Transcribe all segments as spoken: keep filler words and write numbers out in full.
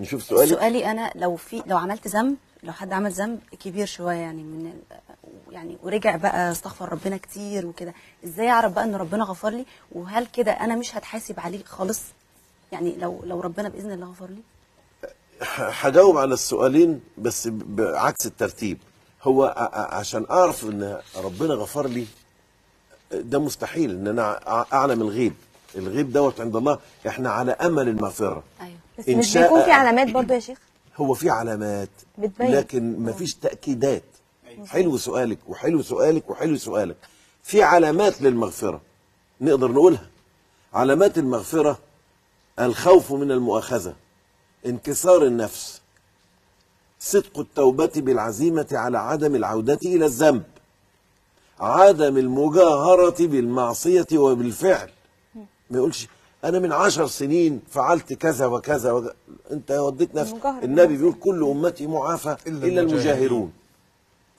نشوف سؤالي. سؤالي انا لو في لو عملت ذنب، لو حد عمل ذنب كبير شويه يعني من يعني ورجع بقى استغفر ربنا كتير وكده، ازاي اعرف بقى ان ربنا غفر لي؟ وهل كده انا مش هتحاسب عليه خالص؟ يعني لو لو ربنا باذن الله غفر لي. هجاوب على السؤالين بس بعكس الترتيب. هو عشان اعرف ان ربنا غفر لي ده مستحيل، ان انا اعلم الغيب، الغيب دوت عند الله، احنا على امل المغفره. ايوه بس إن مش بيكون في علامات برضه يا شيخ؟ هو في علامات بتبين، لكن مفيش تاكيدات. أيوة. حلو سؤالك وحلو سؤالك وحلو سؤالك. في علامات للمغفره نقدر نقولها. علامات المغفره: الخوف من المؤاخذه، انكسار النفس، صدق التوبه بالعزيمه على عدم العوده الى الذنب، عدم المجاهره بالمعصيه وبالفعل. ما يقولش انا من عشر سنين فعلت كذا وكذا وكذا. انت وديت نفسك. النبي بيقول كل امتي معافى الا, إلا المجاهرون.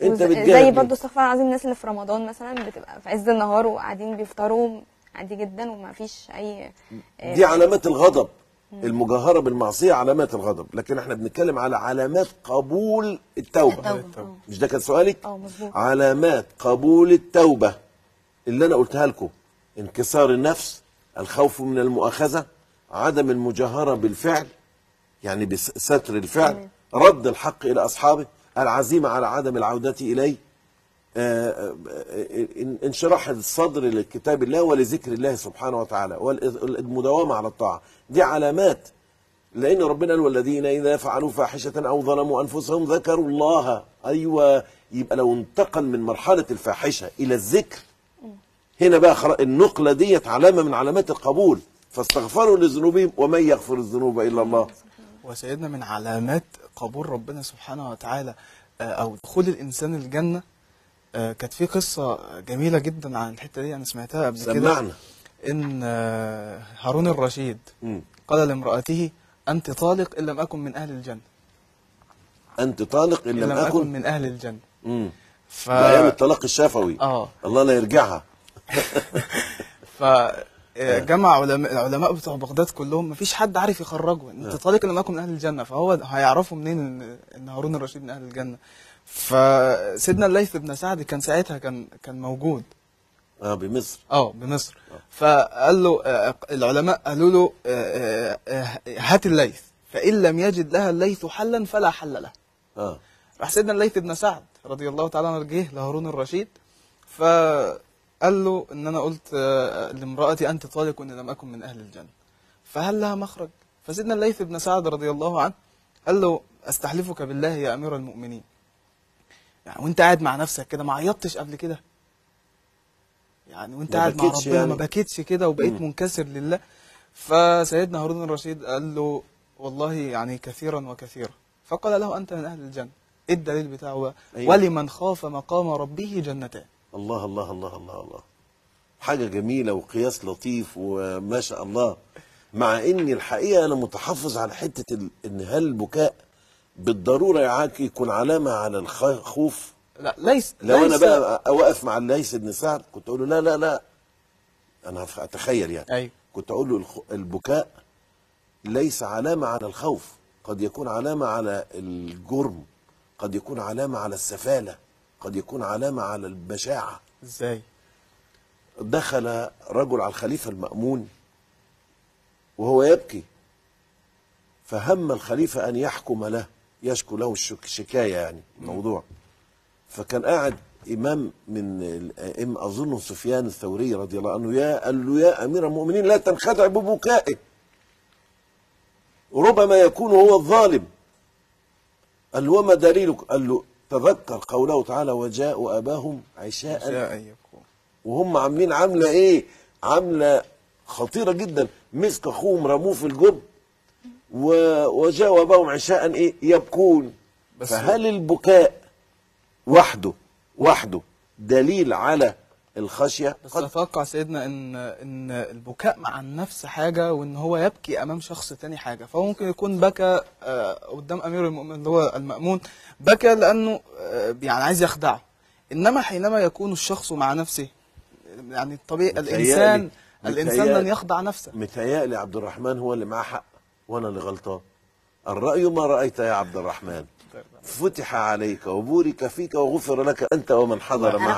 انت بتجاهد زي برضه استغفر العظيم الناس اللي في رمضان مثلا بتبقى في عز النهار وقاعدين بيفطروا عادي جدا وما فيش اي آه دي علامات الغضب. المجاهره بالمعصيه علامات الغضب، لكن احنا بنتكلم على علامات قبول التوبه. التوبة. مش ده كان سؤالك؟ اه مظبوط. علامات قبول التوبه اللي انا قلتها لكم: انكسار النفس، الخوف من المؤاخذه، عدم المجاهره بالفعل يعني بستر الفعل، أمين. رد الحق الى اصحابه، العزيمه على عدم العوده اليه، انشراح الصدر لكتاب الله ولذكر الله سبحانه وتعالى، والمداومه على الطاعه. دي علامات، لان ربنا قال: والذين اذا فعلوا فاحشه او ظلموا انفسهم ذكروا الله. ايوه، يبقى لو انتقل من مرحله الفاحشه الى الذكر، هنا بقى النقله ديت علامه من علامات القبول. فاستغفروا لذنوبهم ومن يغفر الذنوب الا الله. وسيدنا من علامات قبول ربنا سبحانه وتعالى او دخول الانسان الجنه، كانت في قصه جميله جدا عن الحته دي، انا سمعتها قبل كده. سمعنا ان هارون الرشيد قال لامرأته: انت طالق ان لم اكن من اهل الجنه. انت طالق ان لم اكن من اهل الجنه. امم ف... ايام الطلاق الشفوي. اه الله لا يرجعها. فجمع علماء العلماء بتوع بغداد كلهم، مفيش حد عارف يخرجه انت طالق ان لم اكن من اهل الجنه، فهو هيعرفوا منين ان هارون الرشيد من اهل الجنه؟ فسيدنا الليث بن سعد كان ساعتها كان كان موجود اه بمصر اه بمصر آه. فقال له آه العلماء قالوا له آه آه هات الليث، فان لم يجد لها الليث حلا فلا حل لها. اه راح سيدنا الليث بن سعد رضي الله تعالى عنه جه لهارون الرشيد فقال له ان انا قلت آه لامرأتي انت طالق وان لم اكن من اهل الجنه، فهل لها مخرج؟ فسيدنا الليث بن سعد رضي الله عنه قال له: استحلفك بالله يا امير المؤمنين، يعني وانت قاعد مع نفسك كده ما عيطتش قبل كده؟ يعني وانت قاعد مع ربنا يعني ما بكيتش كده وبقيت مم. منكسر لله؟ فسيدنا هارون الرشيد قال له: والله يعني كثيرا وكثيرا. فقال له: انت من اهل الجنه. ايه الدليل بتاعه؟ أيوة. ولمن خاف مقام ربه جنتان. الله الله الله الله الله، حاجه جميله وقياس لطيف وما شاء الله. مع اني الحقيقه انا متحفظ على حته ان هل البكاء بالضروره يكون علامه على الخوف؟ لا ليس. لو ليس انا بقى اوقف مع الليث بن سعد كنت اقول له لا لا لا، انا اتخيل يعني. أيوة. كنت اقول له البكاء ليس علامه على الخوف، قد يكون علامه على الجرم، قد يكون علامه على السفاله، قد يكون علامه على البشاعه. ازاي؟ دخل رجل على الخليفه المأمون وهو يبكي، فهم الخليفه ان يحكم له، يشكو له الشكايه يعني الموضوع. فكان قاعد امام من الائمه اظنه صفيان الثوري رضي الله عنه، يا قال له: يا امير المؤمنين لا تنخدع ببكائك، ربما يكون هو الظالم. قال له: وما دليلك؟ قال له: تذكر قوله تعالى: وجاءوا اباهم عشاء. وهم عاملين عامله ايه؟ عامله خطيره جدا، مسك اخوهم رموه في الجب، وجاءوا اباهم عشاء ايه؟ يبكون. فهل البكاء وحده وحده دليل على الخشيه؟ بس اتوقع سيدنا ان ان البكاء مع النفس حاجه، وان هو يبكي امام شخص تاني حاجه، فهو ممكن يكون بكى قدام امير المؤمنين اللي هو المأمون، بكى لانه يعني عايز يخدعه. انما حينما يكون الشخص مع نفسه يعني الطبيعي الانسان الانسان لن يخدع نفسه. متهيألي عبد الرحمن هو اللي معاه حق وانا اللي غلطان. الرأي ما رأيت يا عبد الرحمن، فتح عليك وبورك فيك وغفر لك أنت ومن حضر معك.